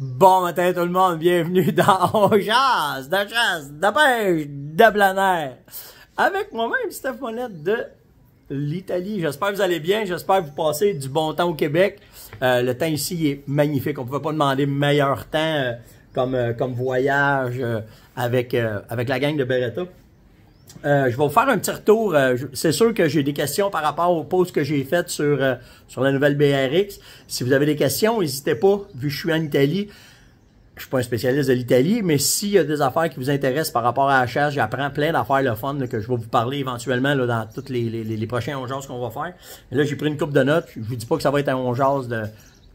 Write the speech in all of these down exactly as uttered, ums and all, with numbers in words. Bon matin tout le monde, bienvenue dans On Chasse, de chasse, de pêche, de plein air. Avec moi-même, Stephane Monette de l'Italie. J'espère que vous allez bien, j'espère que vous passez du bon temps au Québec. Euh, le temps ici est magnifique, on ne pouvait pas demander meilleur temps euh, comme, euh, comme voyage euh, avec, euh, avec la gang de Beretta. Euh, je vais vous faire un petit retour. Euh, c'est sûr que j'ai des questions par rapport aux pauses que j'ai faites sur, euh, sur la nouvelle B R X. Si vous avez des questions, n'hésitez pas. Vu que je suis en Italie, je suis pas un spécialiste de l'Italie, mais s'il y a des affaires qui vous intéressent par rapport à la chasse, j'apprends plein d'affaires le fun là, que je vais vous parler éventuellement là, dans toutes les, les, les prochains ongeasses qu'on va faire. Et là, j'ai pris une coupe de notes. Je vous dis pas que ça va être un ongeasse de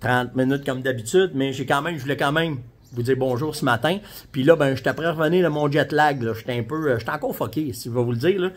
trente minutes comme d'habitude, mais j'ai quand même, je voulais quand même vous dire bonjour ce matin. Puis là, ben, je t'apprends à revenir de mon jet lag. Je suis un peu, j'étais encore fucké, si je vais vous le dire. Là.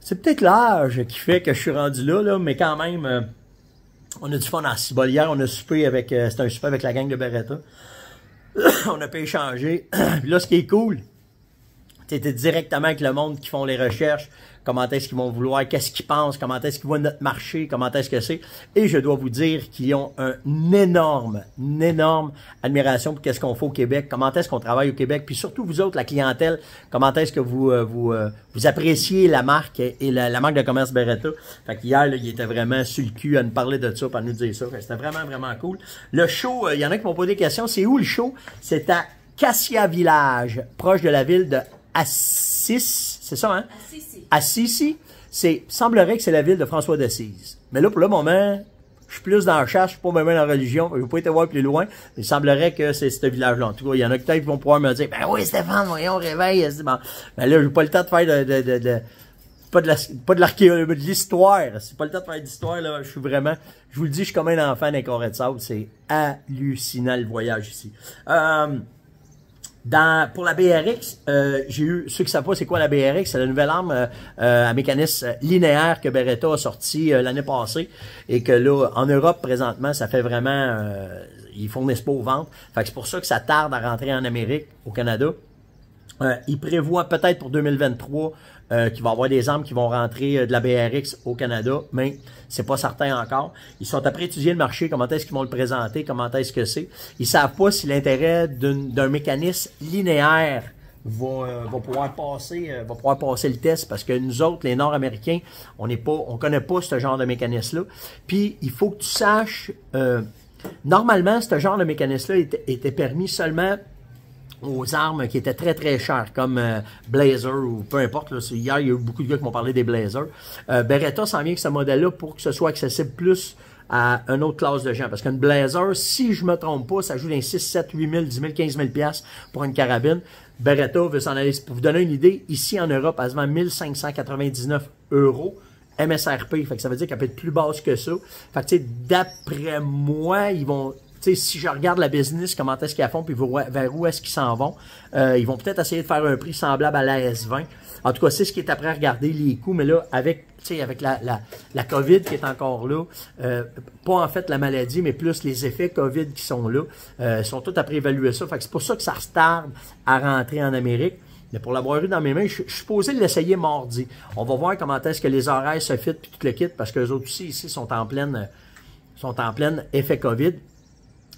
C'est peut-être l'âge qui fait que je suis rendu là, là, mais quand même, euh, on a du fun en cibole. Hier, on a soupé avec, euh, c'était un souper avec la gang de Beretta. On a pu échanger. Puis là, ce qui est cool, c'était directement avec le monde qui font les recherches. Comment est-ce qu'ils vont vouloir, qu'est-ce qu'ils pensent, comment est-ce qu'ils voient notre marché, comment est-ce que c'est. Et je dois vous dire qu'ils ont une énorme, une énorme admiration pour qu'est-ce qu'on fait au Québec, comment est-ce qu'on travaille au Québec, puis surtout vous autres, la clientèle, comment est-ce que vous, vous, vous appréciez la marque et la, la marque de commerce Beretta. Fait qu'hier, là, il était vraiment sur le cul à nous parler de ça, à nous dire ça. C'était vraiment, vraiment cool. Le show, il y en a qui m'ont posé des questions. C'est où le show? C'est à Cassia Village, proche de la ville de Assise, c'est ça, hein? Assisi. Assisi, c'est, semblerait que c'est la ville de François d'Assise. Mais là, pour le moment, je suis plus dans la chasse, je suis pas même dans la religion, je vais pas été voir plus loin, mais il semblerait que c'est ce village-là. En tout cas, il y en a peut-être qui vont pouvoir me dire, ben oui, Stéphane, voyons, réveille. Bon, ben là, j'ai pas le temps de faire de, de, de, de pas de la, pas de l'archéologie, mais de l'histoire. C'est pas le temps de faire d'histoire, là. Je suis vraiment, je vous le dis, je suis comme un enfant d'un Corée de sable. C'est hallucinant, le voyage ici. Euh, Dans, pour la B R X, euh, j'ai eu, ceux qui savent pas c'est quoi la B R X, c'est la nouvelle arme euh, euh, à mécanisme linéaire que Beretta a sorti euh, l'année passée et que là, en Europe, présentement, ça fait vraiment, euh, ils fournissent pas aux ventes. Fait que c'est pour ça que ça tarde à rentrer en Amérique, au Canada. Euh, ils prévoient peut-être pour deux mille vingt-trois euh, qu'il va y avoir des armes qui vont rentrer euh, de la B R X au Canada, mais c'est pas certain encore. Ils sont après étudier le marché, comment est-ce qu'ils vont le présenter, comment est-ce que c'est. Ils savent pas si l'intérêt d'un mécanisme linéaire va, euh, va, pouvoir passer, euh, va pouvoir passer le test, parce que nous autres, les Nord-Américains, on n'est pas, on connaît pas ce genre de mécanisme-là. Puis, il faut que tu saches, euh, normalement, ce genre de mécanisme-là était, était permis seulement aux armes qui étaient très très chères, comme euh, Blazer ou peu importe. Là, hier, il y a eu beaucoup de gars qui m'ont parlé des Blazers. Euh, Beretta s'en vient avec ce modèle-là pour que ce soit accessible plus à une autre classe de gens. Parce qu'une Blazer, si je me trompe pas, ça joue dans six, sept, huit mille, dix mille, quinze mille pour une carabine. Beretta veut s'en aller. Pour vous donner une idée, ici en Europe, elle se vend mille cinq cent quatre-vingt-dix-neuf euros. M S R P, fait que ça veut dire qu'elle peut être plus basse que ça. Fait que tu sais, d'après moi, ils vont... T'sais, si je regarde la business, comment est-ce qu'ils font, puis vers où est-ce qu'ils s'en vont, euh, ils vont peut-être essayer de faire un prix semblable à la S vingt. En tout cas, c'est ce qui est après à regarder, les coûts, mais là, avec, avec la, la, la COVID qui est encore là, euh, pas en fait la maladie, mais plus les effets COVID qui sont là, euh, sont tous après évaluer ça. Fait que c'est pour ça que ça retarde à rentrer en Amérique. Mais pour l'avoir eu dans mes mains, je, je suis supposé l'essayer mardi. On va voir comment est-ce que les horaires se fitent, puis tout le kit, parce qu'eux autres aussi, ici, sont en pleine, sont en pleine effet COVID.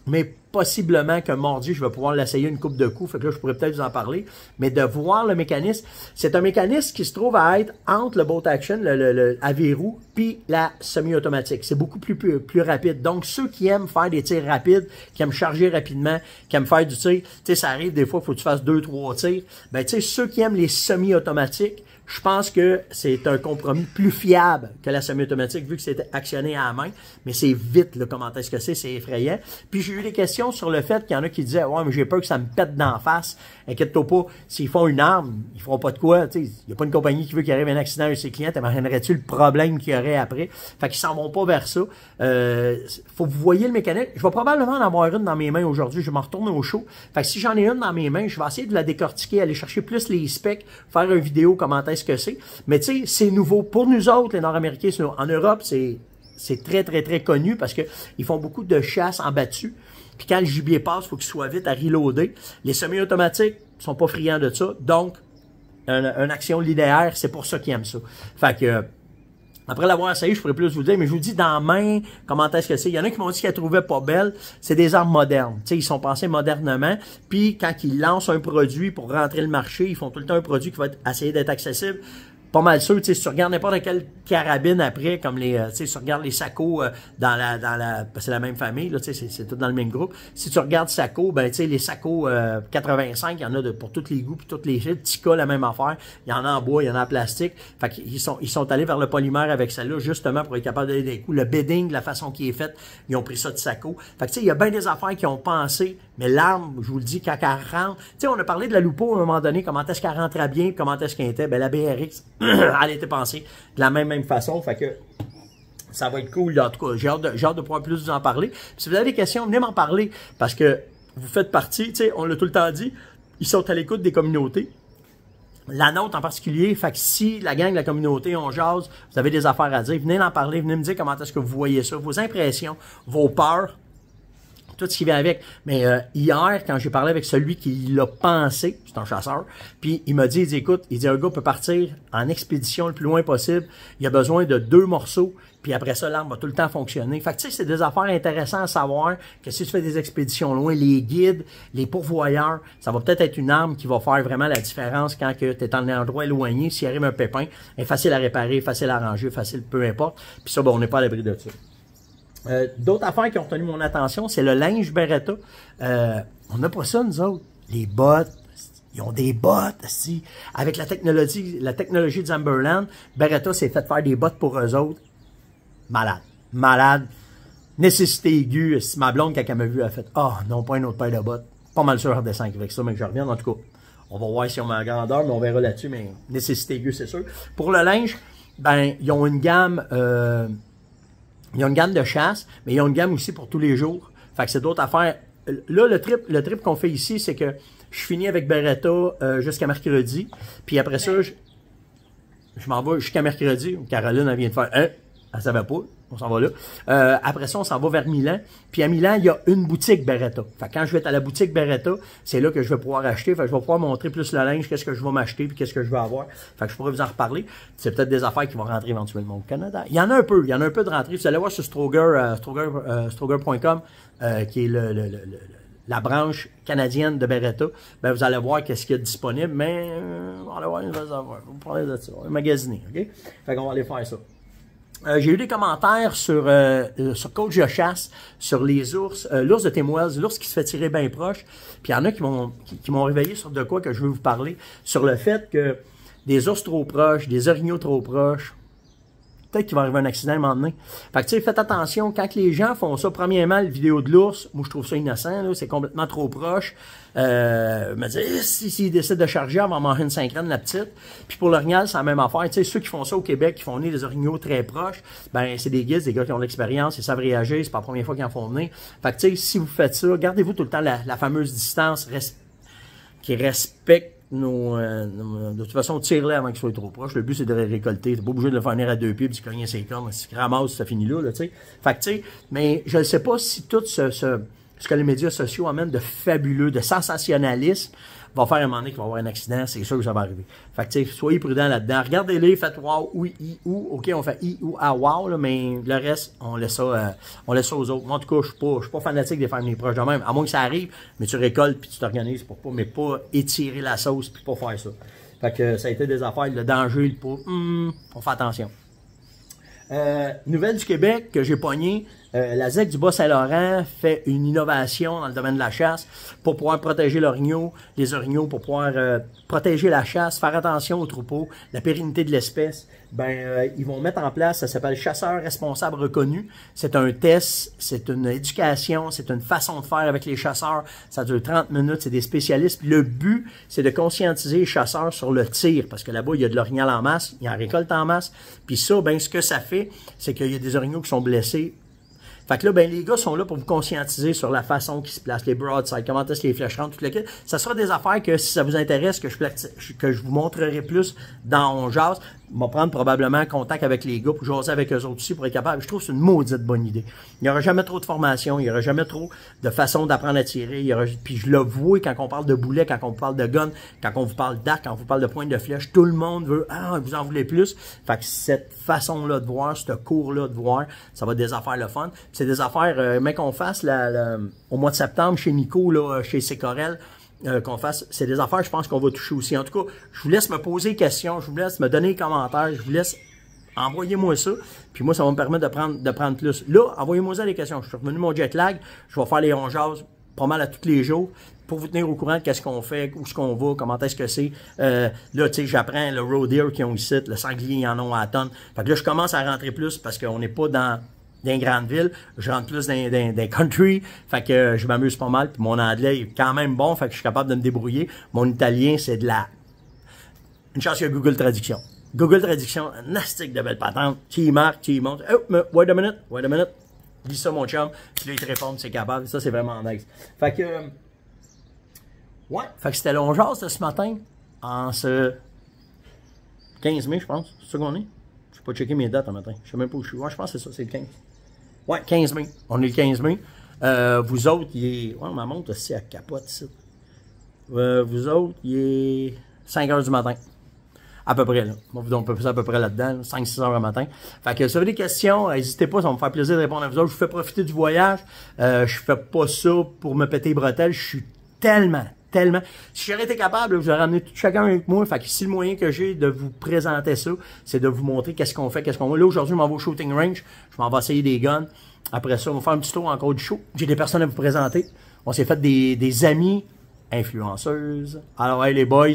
Mais possiblement que mardi, je vais pouvoir l'essayer une coupe de coups. Fait que là, je pourrais peut-être vous en parler. Mais de voir le mécanisme, c'est un mécanisme qui se trouve à être entre le bolt action, le, le, le à verrou, puis la semi-automatique. C'est beaucoup plus, plus, plus rapide. Donc, ceux qui aiment faire des tirs rapides, qui aiment charger rapidement, qui aiment faire du tir, tu sais, ça arrive des fois, il faut que tu fasses deux, trois tirs. Ben, tu sais, ceux qui aiment les semi-automatiques, je pense que c'est un compromis plus fiable que la semi-automatique, vu que c'est actionné à la main. Mais c'est vite, là, comment est-ce que c'est, c'est effrayant. Puis j'ai eu des questions sur le fait qu'il y en a qui disaient « Ouais, mais j'ai peur que ça me pète d'en face. Inquiète-toi pas, s'ils font une arme, ils feront pas de quoi. » Il n'y a pas une compagnie qui veut qu'il arrive un accident avec ses clients. T'imaginerais-tu le problème qu'il y aurait après? Fait qu'ils s'en vont pas vers ça. Euh, faut que vous voyez le mécanique. Je vais probablement en avoir une dans mes mains aujourd'hui. Je m'en retourne au show. Fait que si j'en ai une dans mes mains, je vais essayer de la décortiquer, aller chercher plus les specs, faire une vidéo, comment est-ce que c'est. Mais tu sais, c'est nouveau pour nous autres, les Nord-Américains. En Europe, c'est c'est très, très, très connu parce que ils font beaucoup de chasse en battue. Puis quand le gibier passe, il faut qu'il soit vite à reloader. Les semi-automatiques sont pas friands de ça. Donc, une un action linéaire, c'est pour ça qu'ils aiment ça. Fait que, Après l'avoir essayé, je pourrais plus vous dire, mais je vous dis dans main, comment est-ce que c'est. Il y en a qui m'ont dit qu'elles trouvaient pas belles. C'est des armes modernes. Tu sais, ils sont pensés modernement. Puis quand ils lancent un produit pour rentrer le marché, ils font tout le temps un produit qui va être, essayer d'être accessible. Pas mal sûr, tu sais, si tu regardes n'importe quelle carabine après, comme les, tu sais, si tu regardes les Sako euh, dans la, dans la, c'est la même famille, là, tu sais, c'est tout dans le même groupe. Si tu regardes Sako, ben, tu sais, les Sako euh, quatre-vingt-cinq, il y en a de, pour tous les goûts, puis toutes les chiffres. Tika, la même affaire. Il y en a en bois, il y en a en plastique. Fait qu'ils sont, ils sont allés vers le polymère avec celle-là, justement, pour être capable d'aller des coups. Le bedding, la façon qui est faite, ils ont pris ça de Sako. Fait que, tu sais, il y a bien des affaires qui ont pensé, mais l'arme, je vous le dis, quand elle rentre, tu sais, on a parlé de la Lupo à un moment donné, comment est-ce qu'elle rentrait bien, comment est-ce qu'elle était, ben, la B R X, elle était pensée de la même, même façon, fait que ça va être cool. En tout cas, j'ai hâte de, j'ai hâte de pouvoir plus vous en parler. Puis si vous avez des questions, venez m'en parler, parce que vous faites partie, tu sais, on l'a tout le temps dit, ils sont à l'écoute des communautés. La nôtre en particulier, fait que si la gang, la communauté, on jase, vous avez des affaires à dire, venez en parler, venez me dire comment est-ce que vous voyez ça, vos impressions, vos peurs, tout ce qui vient avec. Mais euh, hier, quand j'ai parlé avec celui qui l'a pensé, c'est un chasseur, puis il m'a dit, il dit, écoute, il dit, un gars peut partir en expédition le plus loin possible, il a besoin de deux morceaux, puis après ça, l'arme va tout le temps fonctionner. Fait que tu sais, c'est des affaires intéressantes à savoir, que si tu fais des expéditions loin, les guides, les pourvoyeurs, ça va peut-être être une arme qui va faire vraiment la différence quand tu es en endroit éloigné, s'il arrive un pépin, est facile à réparer, facile à ranger, facile, peu importe, puis ça, ben, on n'est pas à l'abri de ça. Euh, D'autres affaires qui ont retenu mon attention, c'est le linge Beretta. Euh, on n'a pas ça, nous autres. Les bottes, ils ont des bottes, si. Avec la technologie, la technologie de Zamberland, Beretta s'est fait faire des bottes pour eux autres. Malade. Malade. Nécessité aiguë. Si ma blonde, quand elle m'a vu, elle a fait « Ah, oh, non, pas une autre paire de bottes. » Pas mal sûr à redescendre avec ça, mais que je reviens. En tout cas, on va voir si on met en grandeur, mais on verra là-dessus. Mais nécessité aiguë, c'est sûr. Pour le linge, ben, ils ont une gamme... Euh, Ils ont une gamme de chasse, mais ils ont une gamme aussi pour tous les jours. Fait que c'est d'autres affaires. Là, le trip, le trip qu'on fait ici, c'est que je finis avec Beretta euh, jusqu'à mercredi. Puis après ça, je, je m'en vais jusqu'à mercredi. Caroline, elle vient de faire un. Hein? Elle savait pas. On s'en va là. Euh, après ça, on s'en va vers Milan. Puis à Milan, il y a une boutique Beretta. Fait que quand je vais être à la boutique Beretta, c'est là que je vais pouvoir acheter. Fait que je vais pouvoir montrer plus le linge, qu'est-ce que je vais m'acheter, puis qu'est-ce que je vais avoir. Fait que je pourrais vous en reparler. C'est peut-être des affaires qui vont rentrer éventuellement au Canada. Il y en a un peu. Il y en a un peu de rentrée. Vous allez voir sur Stroger, euh, Stroger, euh, Stroger point com, euh, qui est le, le, le, le, la branche canadienne de Beretta. Ben, vous allez voir qu'est-ce qu'il y a de disponible. Mais, euh, on va voir, on va voir. Vous parlez de ça. On va magasiner, OK? Fait qu'on va aller faire ça. Euh, j'ai eu des commentaires sur euh, sur Coach de Chasse, sur les ours, euh, l'ours de Témoise, l'ours qui se fait tirer bien proche. Puis il y en a qui m'ont qui, qui m'ont réveillé sur de quoi que je veux vous parler, sur le fait que des ours trop proches, des orignaux trop proches, peut-être qu'il va arriver un accident à un moment donné. Fait que tu sais, faites attention, quand les gens font ça, premièrement, la vidéo de l'ours, moi je trouve ça innocent, c'est complètement trop proche. Euh, me dire, si, si il décide de charger, on va manger une cinquantaine, la petite. Puis pour l'orignal, c'est la même affaire. Tu sais, ceux qui font ça au Québec, qui font venir des orignaux très proches, ben c'est des guides, des gars qui ont l'expérience, ils savent réagir, c'est pas la première fois qu'ils en font venir. Fait que tu sais, si vous faites ça, gardez-vous tout le temps la, la fameuse distance res qui respecte nos, euh, nos, de toute façon, tire-les avant qu'ils soient trop proches. Le but, c'est de les récolter. T'es pas obligé de le faire venir à deux pieds, puis de cogner ses cornes. Si tu ramasses, ça finit là, là, tu sais. Fait que, tu sais, mais je ne sais pas si tout ce, ce, ce que les médias sociaux amènent de fabuleux, de sensationnalisme, va faire un moment donné qu'il va y avoir un accident. C'est sûr que ça va arriver. Fait que, tu sais, soyez prudents là-dedans. Regardez-les, faites wow, oui, i, ou. OK, on fait i, ou, à wow, là, mais le reste, on laisse ça, euh, on laisse ça aux autres. Moi, en tout cas, je suis pas, je suis pas fanatique des faire venir proches de même. À moins que ça arrive, mais tu récoltes puis tu t'organises pour pas, mais pas étirer la sauce puis pas faire ça. Fait que ça a été des affaires, le danger, le pas. Hum, on fait attention. Euh, nouvelle du Québec que j'ai pogné, euh, la Z E C du Bas-Saint-Laurent fait une innovation dans le domaine de la chasse pour pouvoir protéger l'orignaux, les orignaux, pour pouvoir euh, protéger la chasse, faire attention aux troupeaux, la pérennité de l'espèce. Ben, euh, ils vont mettre en place, ça s'appelle chasseur responsable reconnu. C'est un test, c'est une éducation, c'est une façon de faire avec les chasseurs. Ça dure trente minutes, c'est des spécialistes. Le but, c'est de conscientiser les chasseurs sur le tir, parce que là-bas, il y a de l'orignal en masse, il en récolte en masse. Puis ça, ben, ce que ça fait, c'est qu'il y a des orignaux qui sont blessés. Fait que là, ben, les gars sont là pour vous conscientiser sur la façon qu'ils se placent, les broadsides, comment est-ce que les flèches rentrent, tout le kit. Ça sera des affaires que, si ça vous intéresse, que je, que je vous montrerai plus dans On Jase. je vais prendre probablement contact avec les gars pour jaser avec eux autres aussi pour être capable. Je trouve que c'est une maudite bonne idée. Il n'y aura jamais trop de formation, il n'y aura jamais trop de façon d'apprendre à tirer. Il y aura, puis je le vois quand on parle de boulet, quand on parle de gun, quand on vous parle d'arc, quand on vous parle de pointe de flèche, tout le monde veut, ah, vous en voulez plus. Fait que cette façon-là de voir, ce cours-là de voir, ça va être des affaires le fun. C'est des affaires, euh, mais qu'on fasse la, la, au mois de septembre chez Nico, là, chez Cecaurel, Euh, qu'on fasse, c'est des affaires, je pense qu'on va toucher aussi. En tout cas, je vous laisse me poser des questions, je vous laisse me donner des commentaires, je vous laisse, envoyez-moi ça, puis moi, ça va me permettre de prendre, de prendre plus. Là, envoyez-moi ça des questions. Je suis revenu mon jet lag, je vais faire les rongeages pas mal à tous les jours pour vous tenir au courant de qu'est-ce qu'on fait, où ce qu'on va, comment est-ce que c'est. Euh, là, tu sais, j'apprends le road deer qu'ils ont ici, le sanglier, ils en ont à tonnes. Fait que là, je commence à rentrer plus parce qu'on n'est pas dans... d'une grande ville, je rentre plus dans, dans, dans country, fait que euh, je m'amuse pas mal, puis mon anglais est quand même bon, fait que je suis capable de me débrouiller. Mon italien, c'est de la... Une chance qu'il y a Google Traduction. Google Traduction, nastique de belle patente, qui marque, qui monte, oh, mais, wait a minute, wait a minute, lis ça mon chum, puis là il te répond, c'est capable, ça c'est vraiment nice. Fait que, euh, ouais, fait que c'était long genre ce matin, en ce quinze mai, je pense, c'est ça qu'on est. Je peux pas checker mes dates un matin, je sais même pas où je suis, ouais, je pense que c'est ça, c'est le quinze. Ouais, quinze mai. On est le quinze mai. Euh, vous autres, il est... Ouais, ma montre aussi, elle capote ici. Euh, vous autres, il est cinq heures du matin. À peu près, là. Moi, on peut passer à peu près là-dedans, là, cinq six heures le matin. Fait que si vous avez des questions, n'hésitez pas, ça va me faire plaisir de répondre à vous autres. Je vous fais profiter du voyage. Euh, je fais pas ça pour me péter les bretelles. Je suis tellement... Tellement. Si j'aurais été capable, je vous aurais amené tout chacun avec moi. Fait que si le moyen que j'ai de vous présenter ça, c'est de vous montrer qu'est-ce qu'on fait, qu'est-ce qu'on va. Là, aujourd'hui, je m'en vais au shooting range. Je m'en vais essayer des guns. Après ça, on va faire un petit tour encore du show. J'ai des personnes à vous présenter. On s'est fait des, des amis influenceuses. Alors, hey, les boys,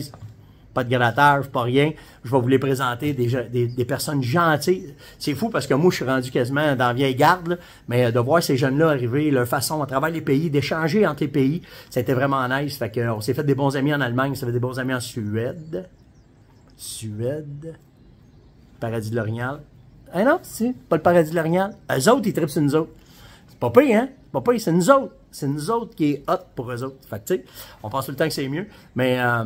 pas de grattage, pas rien. Je vais vous les présenter, des, des, des personnes gentilles. C'est fou parce que moi, je suis rendu quasiment dans la vieille garde, là, mais de voir ces jeunes-là arriver, leur façon à travers les pays, d'échanger entre les pays, c'était vraiment nice. Fait que, on s'est fait des bons amis en Allemagne, on s'est fait des bons amis en Suède. Suède. Paradis de l'Orignal. Ah non, c'est pas le paradis de l'Orignal. Eux autres, ils trippent sur nous autres. C'est pas pire, hein? C'est pas pire, c'est nous autres. C'est nous autres qui est hot pour eux autres. Fait que, tu sais, on pense tout le temps que c'est mieux, mais... Euh,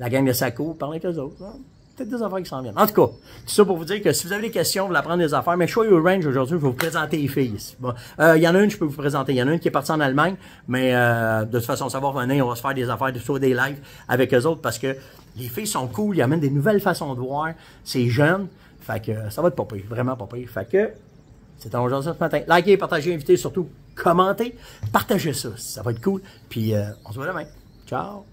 la gang de Sako, parlez avec eux autres. Hein? Peut-être des affaires qui s'en viennent. En tout cas, tout ça pour vous dire que si vous avez des questions, vous la prendre des affaires. Mais je suis au range aujourd'hui, je vais vous présenter les filles. Il bon. euh, y en a une, je peux vous présenter. Il y en a une qui est partie en Allemagne, mais euh, de toute façon, ça va revenir. On va se faire des affaires, sur des lives avec eux autres parce que les filles sont cool. Ils amènent des nouvelles façons de voir. C'est jeune. Fait que ça va être pas pire. Vraiment pas pire. Fait que c'est un jour ce matin. Likez, partagez, invitez, surtout commentez. Partagez ça. Ça va être cool. Puis euh, on se voit demain. Ciao.